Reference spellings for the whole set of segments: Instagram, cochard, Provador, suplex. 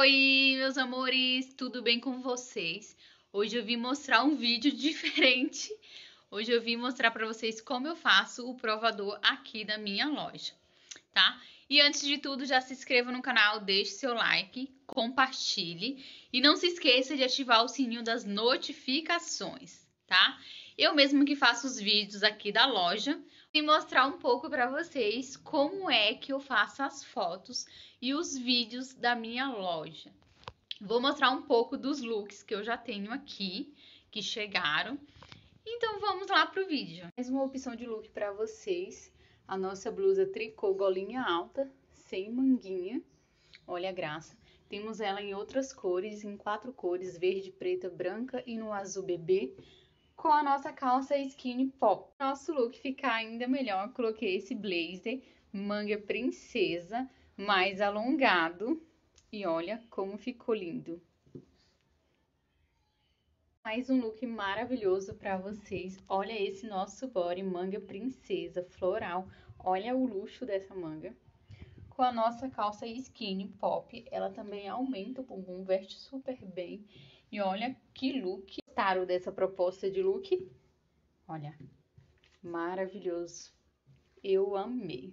Oi, meus amores, tudo bem com vocês? Hoje eu vim mostrar um vídeo diferente. Hoje eu vim mostrar pra vocês como eu faço o provador aqui da minha loja, tá? E antes de tudo, já se inscreva no canal, deixe seu like, compartilhe e não se esqueça de ativar o sininho das notificações, tá? Eu mesmo que faço os vídeos aqui da loja, vim mostrar um pouco pra vocês como é que eu faço as fotos e os vídeos da minha loja. Vou mostrar um pouco dos looks que eu já tenho aqui, que chegaram. Então vamos lá pro vídeo. Mais uma opção de look pra vocês. A nossa blusa tricô golinha alta, sem manguinha. Olha a graça. Temos ela em outras cores, em 4 cores, verde, preta, branca e no azul bebê. Com a nossa calça skinny pop. Nosso look ficar ainda melhor, eu coloquei esse blazer, manga princesa, mais alongado. E olha como ficou lindo. Mais um look maravilhoso para vocês. Olha esse nosso body, manga princesa, floral. Olha o luxo dessa manga. Com a nossa calça skinny pop, ela também aumenta o bumbum, veste super bem. E olha que look. Gostaram dessa proposta de look? Olha, maravilhoso. Eu amei.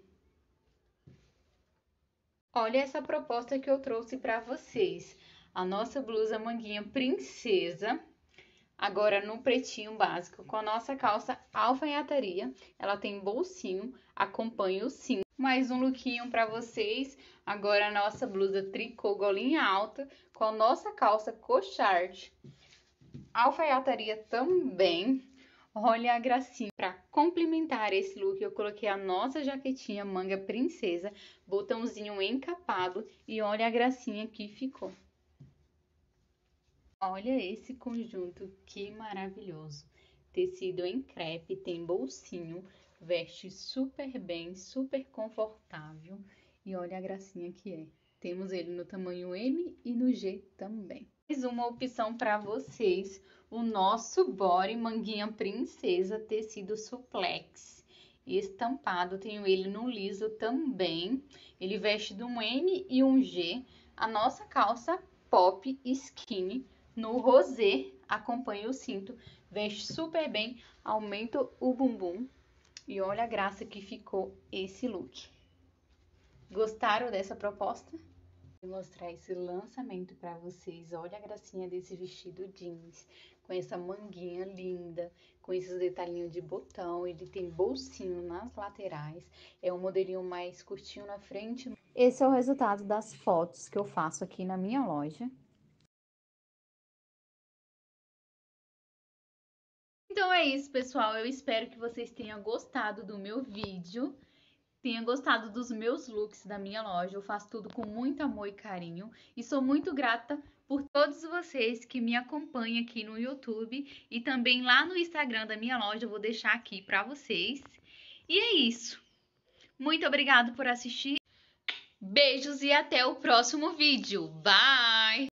Olha essa proposta que eu trouxe para vocês. A nossa blusa manguinha princesa, agora no pretinho básico, com a nossa calça alfaiataria. Ela tem bolsinho, acompanha o cinto. Mais um lookinho para vocês. Agora a nossa blusa tricô golinha alta, com a nossa calça cochard. Alfaiataria também, olha a gracinha. Para complementar esse look, eu coloquei a nossa jaquetinha manga princesa, botãozinho encapado e olha a gracinha que ficou. Olha esse conjunto, que maravilhoso. Tecido em crepe, tem bolsinho, veste super bem, super confortável e olha a gracinha que é. Temos ele no tamanho M e no G também. Mais uma opção para vocês, o nosso body manguinha princesa, tecido suplex, estampado, tenho ele no liso também, ele veste de um M e um G, a nossa calça pop skinny, no rosé, acompanha o cinto, veste super bem, aumenta o bumbum, e olha a graça que ficou esse look. Gostaram dessa proposta? Vou mostrar esse lançamento para vocês. Olha a gracinha desse vestido jeans, com essa manguinha linda, com esses detalhinhos de botão. Ele tem bolsinho nas laterais, é um modelinho mais curtinho na frente. Esse é o resultado das fotos que eu faço aqui na minha loja. Então é isso, pessoal. Eu espero que vocês tenham gostado do meu vídeo. Tenha gostado dos meus looks da minha loja, eu faço tudo com muito amor e carinho e sou muito grata por todos vocês que me acompanham aqui no YouTube e também lá no Instagram da minha loja, eu vou deixar aqui para vocês. E é isso, muito obrigada por assistir, beijos e até o próximo vídeo, bye!